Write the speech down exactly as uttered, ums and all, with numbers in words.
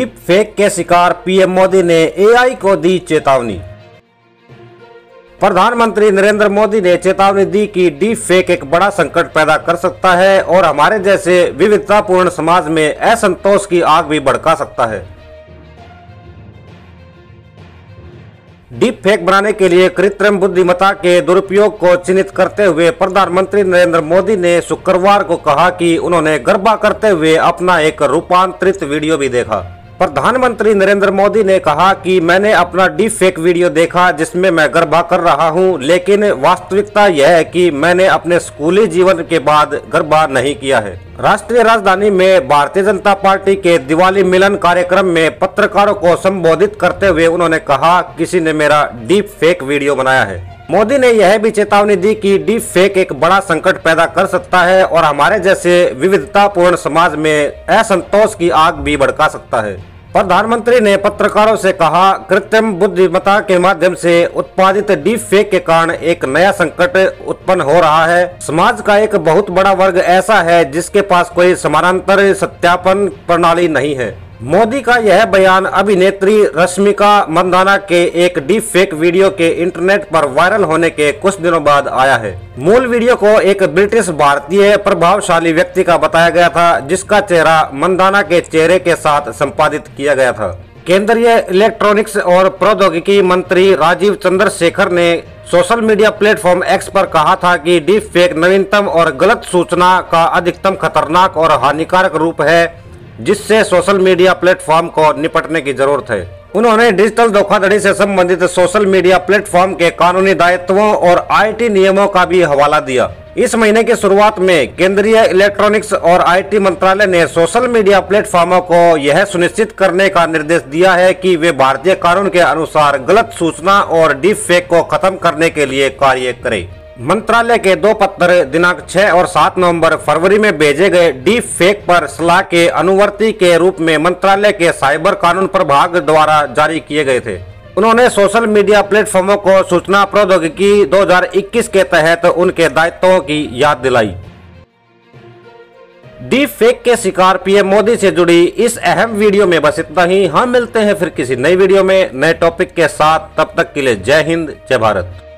Deep fake के शिकार PM Modi ने एआई को दी चेतावनी। प्रधानमंत्री नरेंद्र मोदी ने चेतावनी दी कि डीप फेक एक बड़ा संकट पैदा कर सकता है और हमारे जैसे विविधतापूर्ण समाज में असंतोष की आग भी भड़का सकता है। डीप फेक बनाने के लिए कृत्रिम बुद्धिमत्ता के दुरुपयोग को चिन्हित करते हुए प्रधानमंत्री नरेंद्र मोदी ने शुक्रवार को कहा कि उन्होंने गरबा करते हुए अपना एक रूपांतरित वीडियो भी देखा। प्रधानमंत्री नरेंद्र मोदी ने कहा कि मैंने अपना डीप फेक वीडियो देखा जिसमें मैं गरबा कर रहा हूं, लेकिन वास्तविकता यह है कि मैंने अपने स्कूली जीवन के बाद गरबा नहीं किया है। राष्ट्रीय राजधानी में भारतीय जनता पार्टी के दिवाली मिलन कार्यक्रम में पत्रकारों को संबोधित करते हुए उन्होंने कहा, किसी ने मेरा डीप फेक वीडियो बनाया है। मोदी ने यह भी चेतावनी दी कि डीप फेक एक बड़ा संकट पैदा कर सकता है और हमारे जैसे विविधतापूर्ण समाज में असंतोष की आग भी भड़का सकता है। प्रधानमंत्री ने पत्रकारों से कहा, कृत्रिम बुद्धिमत्ता के माध्यम से उत्पादित डीप फेक के कारण एक नया संकट उत्पन्न हो रहा है। समाज का एक बहुत बड़ा वर्ग ऐसा है जिसके पास कोई समानांतर सत्यापन प्रणाली नहीं है। मोदी का यह बयान अभिनेत्री रश्मिका मंदाना के एक डीप फेक वीडियो के इंटरनेट पर वायरल होने के कुछ दिनों बाद आया है। मूल वीडियो को एक ब्रिटिश भारतीय प्रभावशाली व्यक्ति का बताया गया था जिसका चेहरा मंदाना के चेहरे के साथ संपादित किया गया था। केंद्रीय इलेक्ट्रॉनिक्स और प्रौद्योगिकी मंत्री राजीव चंद्रशेखर ने सोशल मीडिया प्लेटफॉर्म एक्स पर कहा था कि डीप फेक नवीनतम और गलत सूचना का अधिकतम खतरनाक और हानिकारक रूप है जिससे सोशल मीडिया प्लेटफॉर्म को निपटने की जरूरत है। उन्होंने डिजिटल धोखाधड़ी से संबंधित सोशल मीडिया प्लेटफॉर्म के कानूनी दायित्वों और आईटी नियमों का भी हवाला दिया। इस महीने की शुरुआत में केंद्रीय इलेक्ट्रॉनिक्स और आईटी मंत्रालय ने सोशल मीडिया प्लेटफॉर्मों को यह सुनिश्चित करने का निर्देश दिया है कि वे भारतीय कानून के अनुसार गलत सूचना और डीप फेक को खत्म करने के लिए कार्य करें। मंत्रालय के दो पत्र दिनांक छह और सात नवंबर फरवरी में भेजे गए डीप फेक पर सलाह के अनुवर्ती के रूप में मंत्रालय के साइबर कानून प्रभाग द्वारा जारी किए गए थे। उन्होंने सोशल मीडिया प्लेटफॉर्मों को सूचना प्रौद्योगिकी दो हज़ार इक्कीस के तहत उनके दायित्वों की याद दिलाई। डीप फेक के शिकार पीएम मोदी से जुड़ी इस अहम वीडियो में बस इतना ही। हम मिलते हैं फिर किसी नई वीडियो में नए टॉपिक के साथ। तब तक के लिए जय हिंद, जय भारत।